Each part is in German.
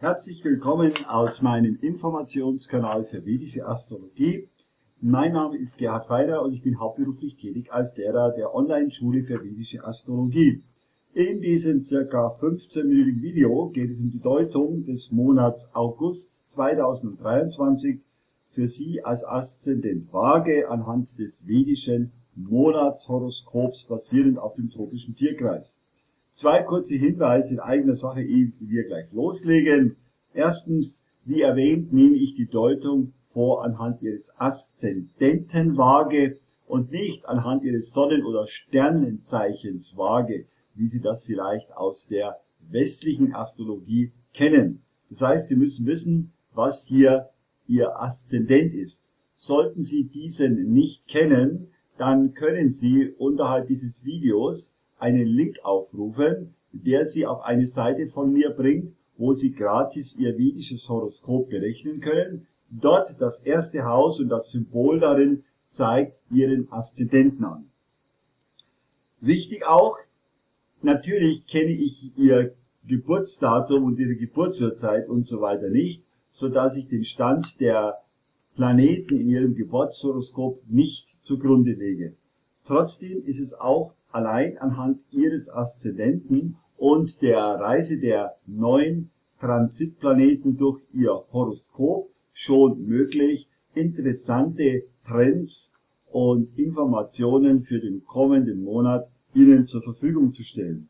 Herzlich willkommen aus meinem Informationskanal für Vedische Astrologie. Mein Name ist Gerhard Feiner und ich bin hauptberuflich tätig als Lehrer der Online-Schule für Vedische Astrologie. In diesem ca. 15-minütigen Video geht es um die Deutung des Monats August 2023 für Sie als Aszendent Waage anhand des Vedischen Monatshoroskops basierend auf dem tropischen Tierkreis. Zwei kurze Hinweise in eigener Sache, ehe wir gleich loslegen. Erstens, wie erwähnt, nehme ich die Deutung vor anhand Ihres Aszendenten Waage und nicht anhand Ihres Sonnen- oder Sternenzeichens Waage, wie Sie das vielleicht aus der westlichen Astrologie kennen. Das heißt, Sie müssen wissen, was hier Ihr Aszendent ist. Sollten Sie diesen nicht kennen, dann können Sie unterhalb dieses Videos einen Link aufrufen, der Sie auf eine Seite von mir bringt, wo Sie gratis Ihr vedisches Horoskop berechnen können. Dort das erste Haus und das Symbol darin zeigt Ihren Aszendenten an. Wichtig auch, natürlich kenne ich Ihr Geburtsdatum und Ihre Geburtsurzeit und so weiter nicht, sodass ich den Stand der Planeten in Ihrem Geburtshoroskop nicht zugrunde lege. Trotzdem ist es auch allein anhand Ihres Aszendenten und der Reise der 9 Transitplaneten durch Ihr Horoskop schon möglich, interessante Trends und Informationen für den kommenden Monat Ihnen zur Verfügung zu stellen.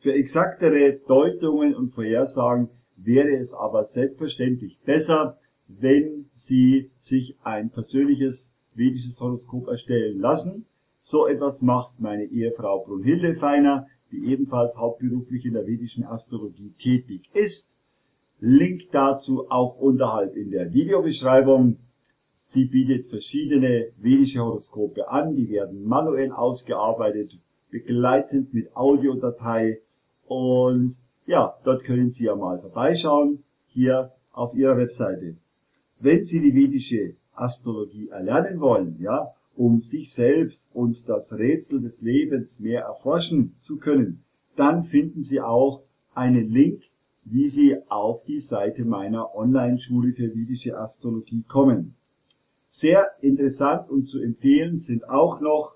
Für exaktere Deutungen und Vorhersagen wäre es aber selbstverständlich besser, wenn Sie sich ein persönliches vedisches Horoskop erstellen lassen. So etwas macht meine Ehefrau Brunhilde Feiner, die ebenfalls hauptberuflich in der vedischen Astrologie tätig ist. Link dazu auch unterhalb in der Videobeschreibung. Sie bietet verschiedene vedische Horoskope an, die werden manuell ausgearbeitet, begleitend mit Audiodatei. Und ja, dort können Sie ja mal vorbeischauen, hier auf ihrer Webseite. Wenn Sie die vedische Astrologie erlernen wollen, ja, um sich selbst und das Rätsel des Lebens mehr erforschen zu können, dann finden Sie auch einen Link, wie Sie auf die Seite meiner Online-Schule für vedische Astrologie kommen. Sehr interessant und zu empfehlen sind auch noch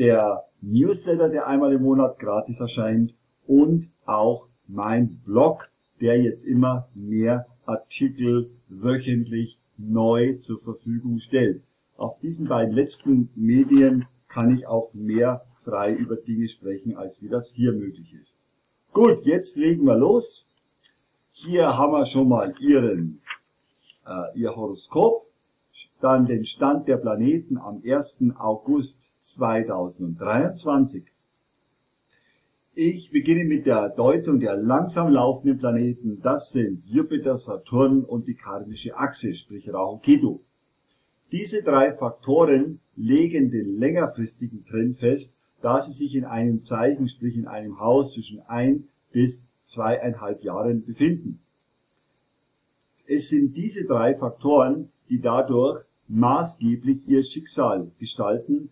der Newsletter, der einmal im Monat gratis erscheint, und auch mein Blog, der jetzt immer mehr Artikel wöchentlich neu zur Verfügung stellt. Auf diesen beiden letzten Medien kann ich auch mehr frei über Dinge sprechen, als wie das hier möglich ist. Gut, jetzt legen wir los. Hier haben wir schon mal Ihr Horoskop, dann den Stand der Planeten am 1. August 2023. Ich beginne mit der Deutung der langsam laufenden Planeten. Das sind Jupiter, Saturn und die karmische Achse, sprich Rahu, Ketu. Diese drei Faktoren legen den längerfristigen Trend fest, da sie sich in einem Zeichen, sprich in einem Haus, zwischen 1 bis 2,5 Jahren befinden. Es sind diese drei Faktoren, die dadurch maßgeblich ihr Schicksal gestalten,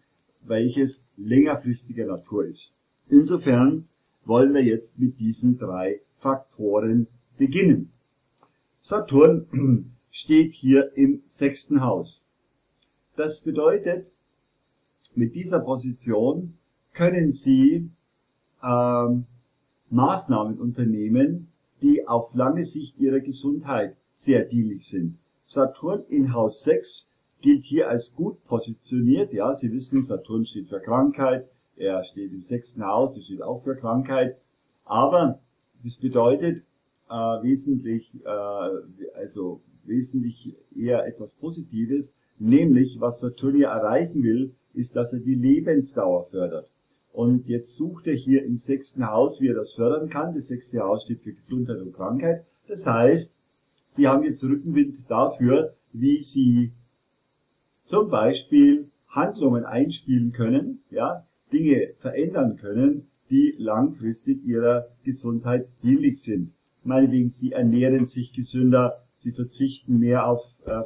welches längerfristiger Natur ist. Insofern wollen wir jetzt mit diesen drei Faktoren beginnen. Saturn steht hier im 6. Haus. Das bedeutet, mit dieser Position können Sie Maßnahmen unternehmen, die auf lange Sicht Ihrer Gesundheit sehr dienlich sind. Saturn in Haus 6 gilt hier als gut positioniert. Ja, Sie wissen, Saturn steht für Krankheit, er steht im 6. Haus, er steht auch für Krankheit. Aber das bedeutet wesentlich eher etwas Positives. Nämlich, was Saturn hier erreichen will, ist, dass er die Lebensdauer fördert. Und jetzt sucht er hier im 6. Haus, wie er das fördern kann. Das 6. Haus steht für Gesundheit und Krankheit. Das heißt, Sie haben jetzt Rückenwind dafür, wie Sie zum Beispiel Handlungen einspielen können, ja, Dinge verändern können, die langfristig Ihrer Gesundheit dienlich sind. Meinetwegen, Sie ernähren sich gesünder, Sie verzichten mehr auf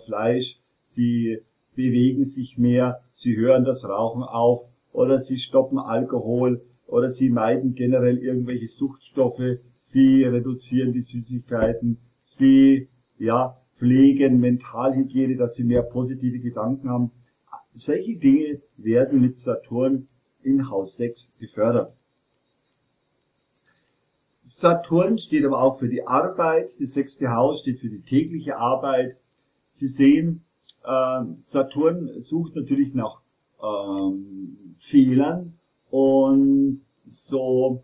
Fleisch, Sie bewegen sich mehr, Sie hören das Rauchen auf oder Sie stoppen Alkohol oder Sie meiden generell irgendwelche Suchtstoffe, Sie reduzieren die Süßigkeiten, sie ja pflegen, Mentalhygiene, dass sie mehr positive Gedanken haben. Solche Dinge werden mit Saturn in Haus 6 gefördert. Saturn steht aber auch für die Arbeit, das 6. Haus steht für die tägliche Arbeit. Sie sehen, Saturn sucht natürlich nach Fehlern, und so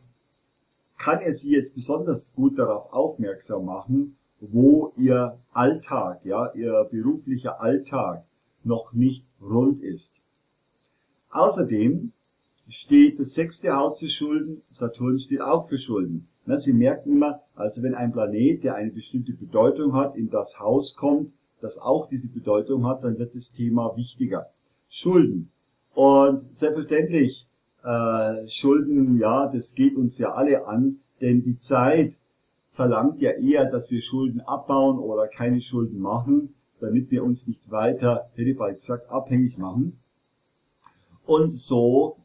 kann er Sie jetzt besonders gut darauf aufmerksam machen, wo Ihr Alltag, ja, Ihr beruflicher Alltag noch nicht rund ist. Außerdem steht das 6. Haus für Schulden, Saturn steht auch für Schulden. Na, Sie merken immer, also wenn ein Planet, der eine bestimmte Bedeutung hat, in das Haus kommt, das auch diese Bedeutung hat, dann wird das Thema wichtiger. Schulden. Und selbstverständlich, Schulden, ja, das geht uns ja alle an, denn die Zeit verlangt ja eher, dass wir Schulden abbauen oder keine Schulden machen, damit wir uns nicht weiter, hätte ich bald gesagt, abhängig machen. Und so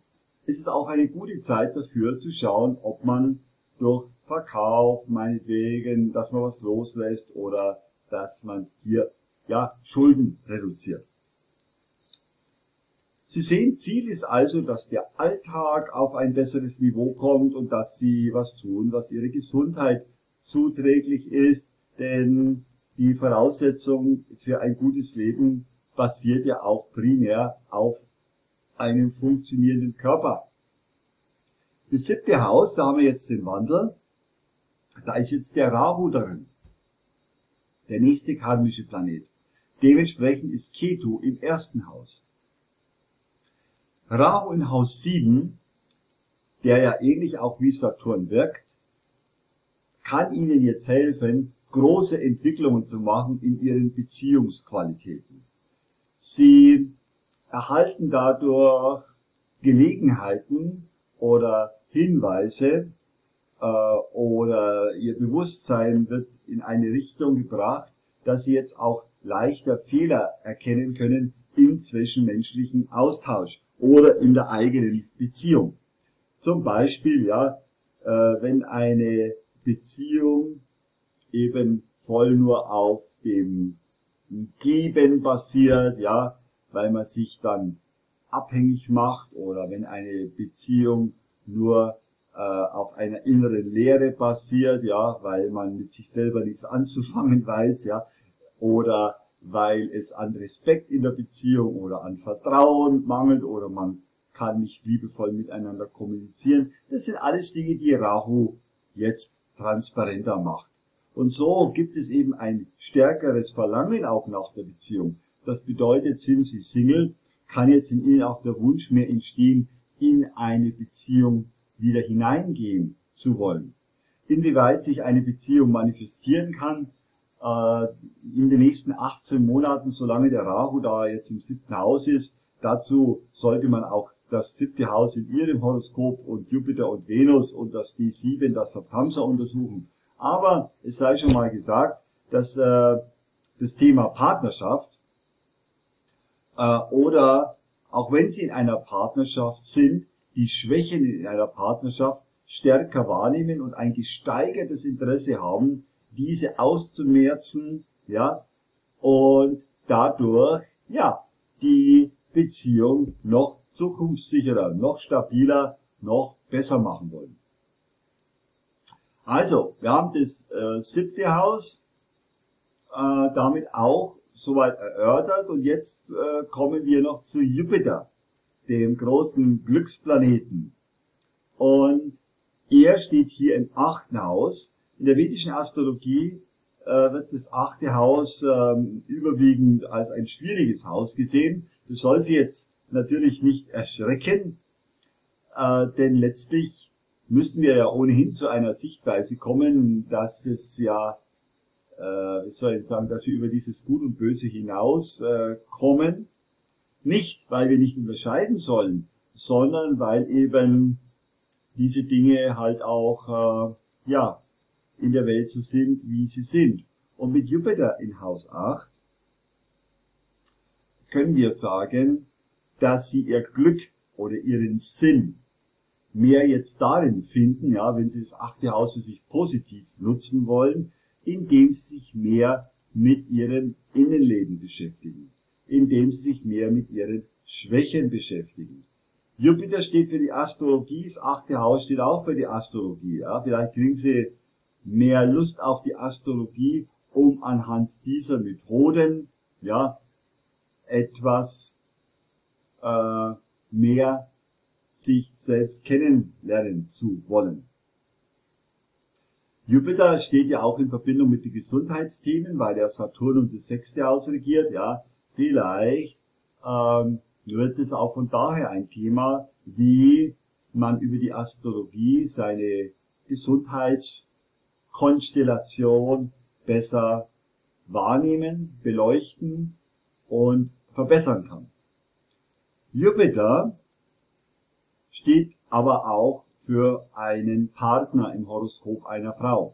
ist es auch eine gute Zeit dafür, zu schauen, ob man durch Verkauf, meinetwegen, dass man was loslässt oder dass man hier, ja, Schulden reduziert. Sie sehen, Ziel ist also, dass der Alltag auf ein besseres Niveau kommt und dass Sie was tun, was Ihre Gesundheit zuträglich ist, denn die Voraussetzung für ein gutes Leben basiert ja auch primär auf einem funktionierenden Körper. Das 7. Haus, da haben wir jetzt den Wandel, da ist jetzt der Rahu darin, der nächste karmische Planet. Dementsprechend ist Ketu im 1. Haus. Rahu in Haus 7, der ja ähnlich auch wie Saturn wirkt, kann Ihnen jetzt helfen, große Entwicklungen zu machen in Ihren Beziehungsqualitäten. Sie erhalten dadurch Gelegenheiten oder Hinweise, oder Ihr Bewusstsein wird in eine Richtung gebracht, dass Sie jetzt auch leichter Fehler erkennen können im zwischenmenschlichen Austausch oder in der eigenen Beziehung. Zum Beispiel, ja, wenn eine Beziehung eben voll nur auf dem Geben basiert, ja, weil man sich dann abhängig macht, oder wenn eine Beziehung nur auf einer inneren Leere basiert, ja, weil man mit sich selber nichts anzufangen weiß, ja, oder weil es an Respekt in der Beziehung oder an Vertrauen mangelt oder man kann nicht liebevoll miteinander kommunizieren. Das sind alles Dinge, die Rahu jetzt transparenter macht. Und so gibt es eben ein stärkeres Verlangen auch nach der Beziehung. Das bedeutet, sind Sie Single, kann jetzt in Ihnen auch der Wunsch mehr entstehen, in eine Beziehung wieder hineingehen zu wollen. Inwieweit sich eine Beziehung manifestieren kann, in den nächsten 18 Monaten, solange der Rahu da jetzt im 7. Haus ist, dazu sollte man auch das 7. Haus in Ihrem Horoskop und Jupiter und Venus und das D7, das Saturn untersuchen. Aber es sei schon mal gesagt, dass das Thema Partnerschaft, oder auch wenn Sie in einer Partnerschaft sind, die Schwächen in einer Partnerschaft stärker wahrnehmen und ein gesteigertes Interesse haben, diese auszumerzen, ja, und dadurch, ja, die Beziehung noch zukunftssicherer, noch stabiler, noch besser machen wollen. Also, wir haben das 7. Haus damit auch soweit erörtert, und jetzt kommen wir noch zu Jupiter, dem großen Glücksplaneten. Und er steht hier im 8. Haus. In der vedischen Astrologie wird das 8. Haus überwiegend als ein schwieriges Haus gesehen. Das soll Sie jetzt natürlich nicht erschrecken, denn letztlich müssen wir ja ohnehin zu einer Sichtweise kommen, dass es ja, ich soll jetzt sagen, dass wir über dieses Gut und Böse hinaus kommen. Nicht, weil wir nicht unterscheiden sollen, sondern weil eben diese Dinge halt auch, ja, in der Welt so sind, wie sie sind. Und mit Jupiter in Haus 8 können wir sagen, dass Sie Ihr Glück oder Ihren Sinn mehr jetzt darin finden, ja, wenn Sie das 8. Haus für sich positiv nutzen wollen, indem sie sich mehr mit ihrem Innenleben beschäftigen, indem sie sich mehr mit ihren Schwächen beschäftigen. Jupiter steht für die Astrologie, das 8. Haus steht auch für die Astrologie. Ja? Vielleicht kriegen Sie mehr Lust auf die Astrologie, um anhand dieser Methoden ja, etwas mehr sich selbst kennenlernen zu wollen. Jupiter steht ja auch in Verbindung mit den Gesundheitsthemen, weil der Saturn und das 6. Haus regiert. Ja, vielleicht wird es auch von daher ein Thema, wie man über die Astrologie seine Gesundheitskonstellation besser wahrnehmen, beleuchten und verbessern kann. Jupiter steht aber auch für einen Partner im Horoskop einer Frau.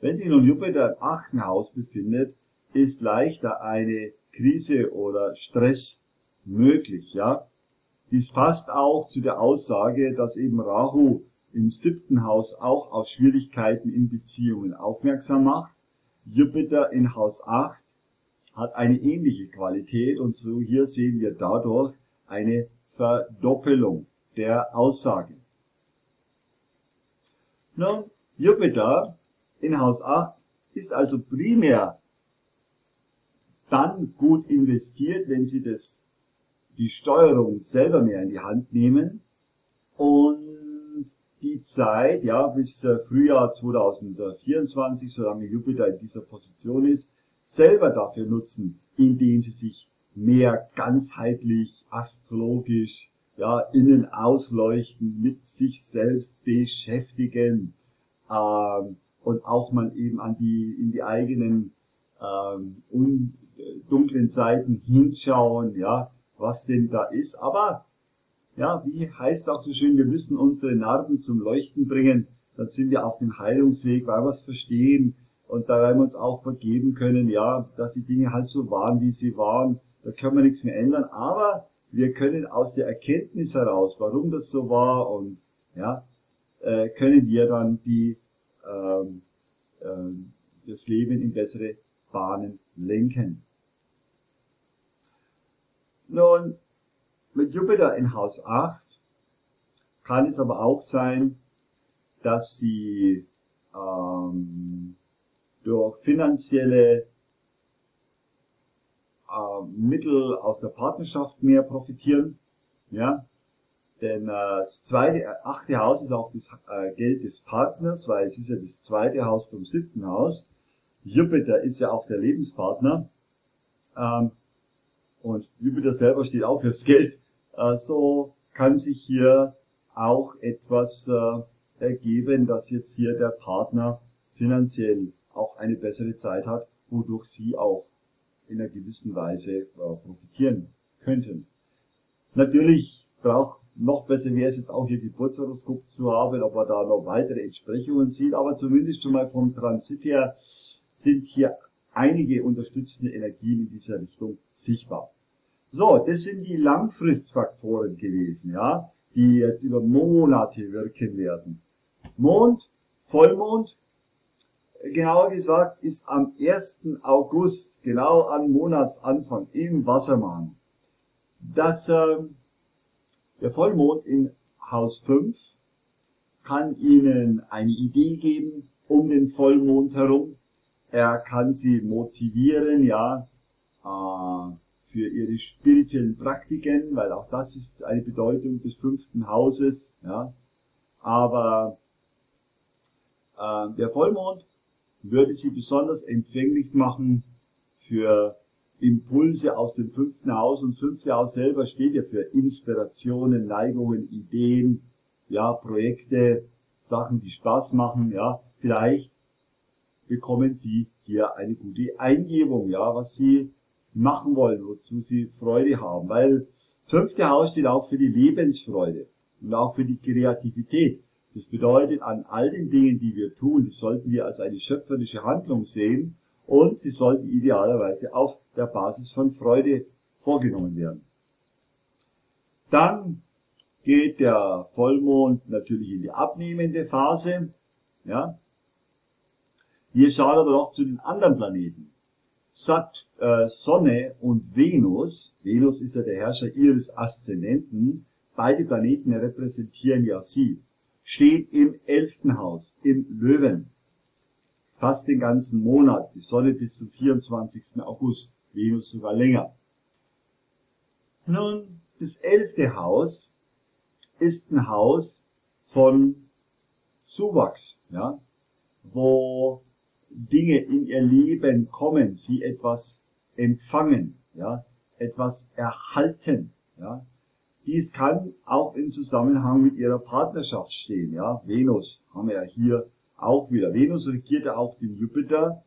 Wenn sich nun Jupiter im 8. Haus befindet, ist leichter eine Krise oder Stress möglich. Ja? Dies passt auch zu der Aussage, dass eben Rahu im 7. Haus auch auf Schwierigkeiten in Beziehungen aufmerksam macht. Jupiter in Haus 8 hat eine ähnliche Qualität und so hier sehen wir dadurch eine Verdoppelung der Aussage. Nun, Jupiter in Haus 8 ist also primär dann gut investiert, wenn Sie die Steuerung selber mehr in die Hand nehmen und die Zeit, ja, bis Frühjahr 2024, solange Jupiter in dieser Position ist, selber dafür nutzen, indem Sie sich mehr ganzheitlich, astrologisch, ja, innen ausleuchten, mit sich selbst beschäftigen und auch mal eben in die eigenen dunklen Seiten hinschauen, ja, was denn da ist. Aber, ja, wie heißt auch so schön, wir müssen unsere Narben zum Leuchten bringen, dann sind wir auf dem Heilungsweg, weil wir es verstehen und da werden wir uns auch vergeben können, ja, dass die Dinge halt so waren, wie sie waren, da können wir nichts mehr ändern, aber wir können aus der Erkenntnis heraus, warum das so war, und ja, können wir dann das Leben in bessere Bahnen lenken. Nun, mit Jupiter in Haus 8 kann es aber auch sein, dass Sie durch finanzielle Mittel aus der Partnerschaft mehr profitieren, ja, denn das 8. Haus ist auch das Geld des Partners, weil es ist ja das 2. Haus vom 7. Haus. Jupiter ist ja auch der Lebenspartner und Jupiter selber steht auch fürs Geld, so kann sich hier auch etwas ergeben, dass jetzt hier der Partner finanziell auch eine bessere Zeit hat, wodurch Sie auch in einer gewissen Weise profitieren könnten. Natürlich braucht noch besser wäre es jetzt auch Ihr Geburtshoroskop zu haben, ob man da noch weitere Entsprechungen sieht, aber zumindest schon mal vom Transit her sind hier einige unterstützende Energien in dieser Richtung sichtbar. So, das sind die Langfristfaktoren gewesen, ja, die jetzt über Monate wirken werden. Mond, Vollmond, genauer gesagt, ist am 1. August, genau am Monatsanfang, im Wassermann. Der Vollmond in Haus 5 kann Ihnen eine Idee geben um den Vollmond herum. Er kann Sie motivieren, ja, für Ihre spirituellen Praktiken, weil auch das ist eine Bedeutung des 5. Hauses, ja. Aber der Vollmond würde Sie besonders empfänglich machen für Impulse aus dem 5. Haus. Und 5. Haus selber steht ja für Inspirationen, Neigungen, Ideen, ja, Projekte, Sachen, die Spaß machen, ja. Vielleicht bekommen Sie hier eine gute Eingebung, ja, was Sie machen wollen, wozu Sie Freude haben. Weil 5. Haus steht auch für die Lebensfreude und auch für die Kreativität. Das bedeutet, an all den Dingen, die wir tun, sollten wir als eine schöpferische Handlung sehen und sie sollten idealerweise auf der Basis von Freude vorgenommen werden. Dann geht der Vollmond natürlich in die abnehmende Phase. Ja. Hier schaut er doch zu den anderen Planeten. Sonne und Venus, Venus ist ja der Herrscher ihres Aszendenten, beide Planeten repräsentieren ja sie, stehen im 11. Haus, im Löwen, fast den ganzen Monat, die Sonne bis zum 24. August, Venus sogar länger. Nun, das 11. Haus ist ein Haus von Zuwachs, ja, wo Dinge in ihr Leben kommen, sie etwas empfangen, ja, etwas erhalten, ja. Dies kann auch im Zusammenhang mit ihrer Partnerschaft stehen, ja. Venus haben wir ja hier auch wieder. Venus regiert ja auch den Jupiter,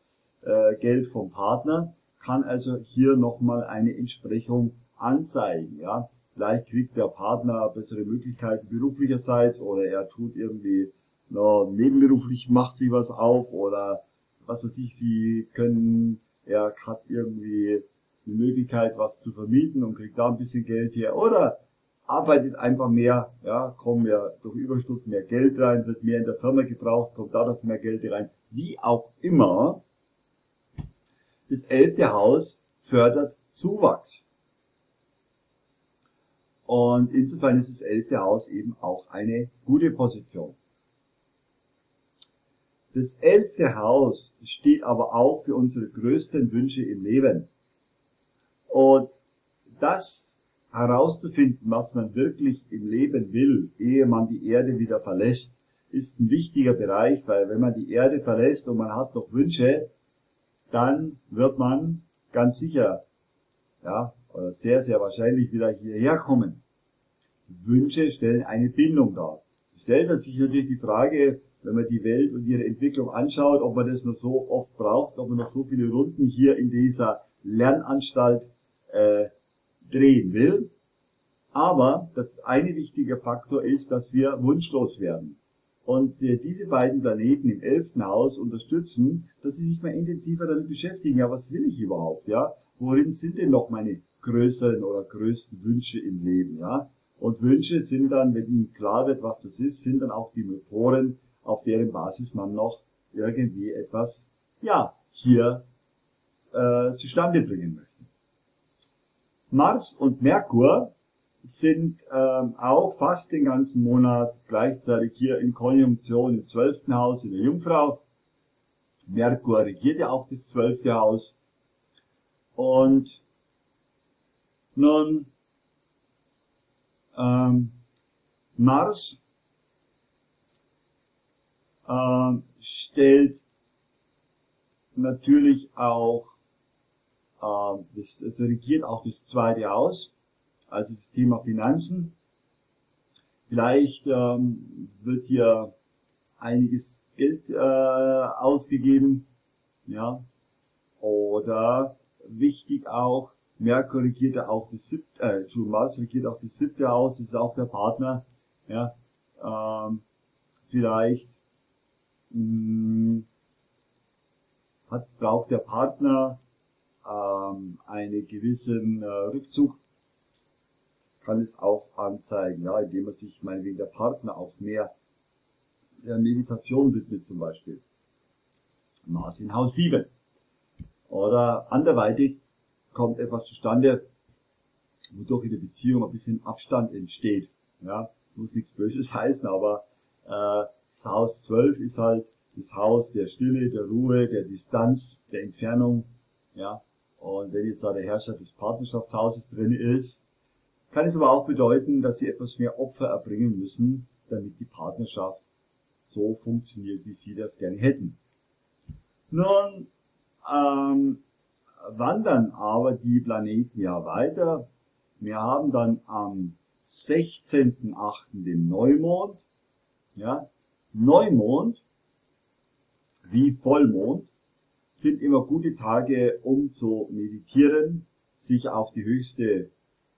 Geld vom Partner, kann also hier nochmal eine Entsprechung anzeigen, ja. Vielleicht kriegt der Partner bessere Möglichkeiten beruflicherseits oder er tut irgendwie, na, nebenberuflich macht sie was auf oder was weiß ich, sie können, er hat irgendwie eine Möglichkeit, was zu vermieten und kriegt da ein bisschen Geld her oder arbeitet einfach mehr, ja, kommen ja durch Überstunden mehr Geld rein, wird mehr in der Firma gebraucht, kommt dadurch mehr Geld rein, wie auch immer. Das 11. Haus fördert Zuwachs. Und insofern ist das 11. Haus eben auch eine gute Position. Das 11. Haus steht aber auch für unsere größten Wünsche im Leben. Und das herauszufinden, was man wirklich im Leben will, ehe man die Erde wieder verlässt, ist ein wichtiger Bereich, weil wenn man die Erde verlässt und man hat noch Wünsche, dann wird man ganz sicher, ja, oder sehr, sehr wahrscheinlich wieder hierher kommen. Wünsche stellen eine Bindung dar. Stellt sich natürlich die Frage, wenn man die Welt und ihre Entwicklung anschaut, ob man das noch so oft braucht, ob man noch so viele Runden hier in dieser Lernanstalt drehen will. Aber das eine wichtige Faktor ist, dass wir wunschlos werden. Und diese beiden Planeten im 11. Haus unterstützen, dass sie sich mal intensiver damit beschäftigen. Ja, was will ich überhaupt? Ja, worin sind denn noch meine größeren oder größten Wünsche im Leben? Ja, und Wünsche sind dann, wenn ihnen klar wird, was das ist, sind dann auch die Motoren, auf deren Basis man noch irgendwie etwas, ja, hier zustande bringen möchte. Mars und Merkur sind auch fast den ganzen Monat gleichzeitig hier in Konjunktion im 12. Haus in der Jungfrau. Merkur regiert ja auch das 12. Haus. Und nun Mars stellt natürlich auch, es regiert auch das 2. Haus, also das Thema Finanzen. Vielleicht wird hier einiges Geld ausgegeben, ja, oder wichtig auch, Merkur regiert auch das 7., Mars regiert auch das 7. Haus, das ist auch der Partner, ja, vielleicht braucht der Partner einen gewissen Rückzug, kann es auch anzeigen, ja, indem man sich meinetwegen der Partner auch mehr der Meditation widmet zum Beispiel. Mars in Haus 7. Oder anderweitig kommt etwas zustande, wodurch in der Beziehung ein bisschen Abstand entsteht. Ja, muss nichts Böses heißen, aber das Haus 12 ist halt das Haus der Stille, der Ruhe, der Distanz, der Entfernung. Ja, und wenn jetzt da der Herrscher des Partnerschaftshauses drin ist, kann es aber auch bedeuten, dass sie etwas mehr Opfer erbringen müssen, damit die Partnerschaft so funktioniert, wie sie das gerne hätten. Nun wandern aber die Planeten ja weiter. Wir haben dann am 16.8. den Neumond. Ja, Neumond wie Vollmond sind immer gute Tage, um zu meditieren, sich auf die höchste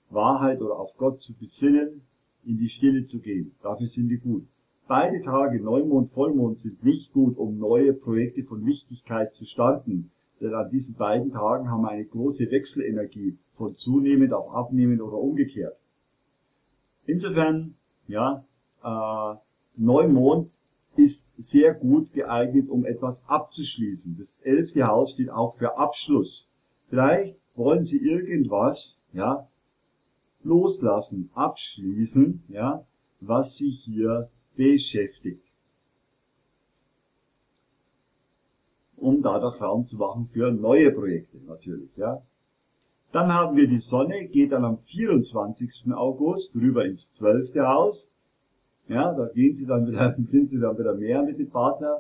Wahrheit oder auf Gott zu besinnen, in die Stille zu gehen. Dafür sind die gut. Beide Tage, Neumond, Vollmond, sind nicht gut, um neue Projekte von Wichtigkeit zu starten. Denn an diesen beiden Tagen haben wir eine große Wechselenergie, von zunehmend auf abnehmend oder umgekehrt. Insofern, ja, Neumond ist sehr gut geeignet, um etwas abzuschließen. Das 11. Haus steht auch für Abschluss. Vielleicht wollen Sie irgendwas, ja, loslassen, abschließen, ja, was Sie hier beschäftigt, um dadurch Raum zu machen für neue Projekte natürlich, ja. Dann haben wir die Sonne, geht dann am 24. August rüber ins 12. Haus. Ja, da gehen Sie dann wieder, sind Sie dann wieder mehr mit dem Partner.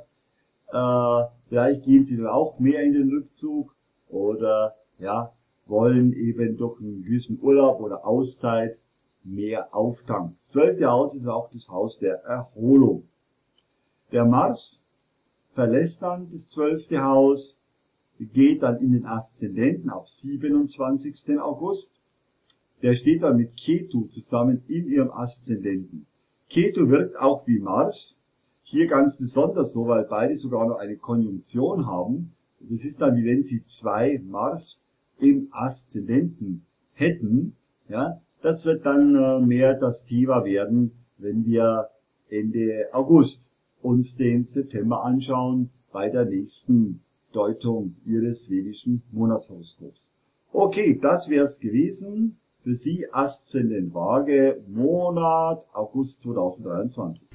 Vielleicht gehen Sie dann auch mehr in den Rückzug oder ja, wollen eben durch einen gewissen Urlaub oder Auszeit mehr auftanken. Das 12. Haus ist auch das Haus der Erholung. Der Mars verlässt dann das 12. Haus, geht dann in den Aszendenten auf 27. August. Der steht dann mit Ketu zusammen in ihrem Aszendenten. Ketu wirkt auch wie Mars, hier ganz besonders so, weil beide sogar noch eine Konjunktion haben. Das ist dann, wie wenn sie zwei Mars im Aszendenten hätten. Ja, das wird dann mehr das Thema werden, wenn wir Ende August uns den September anschauen, bei der nächsten Deutung Ihres vedischen Monatshoroskops. Okay, das wäre es gewesen für Sie, Aszendent Waage, Monat August 2023.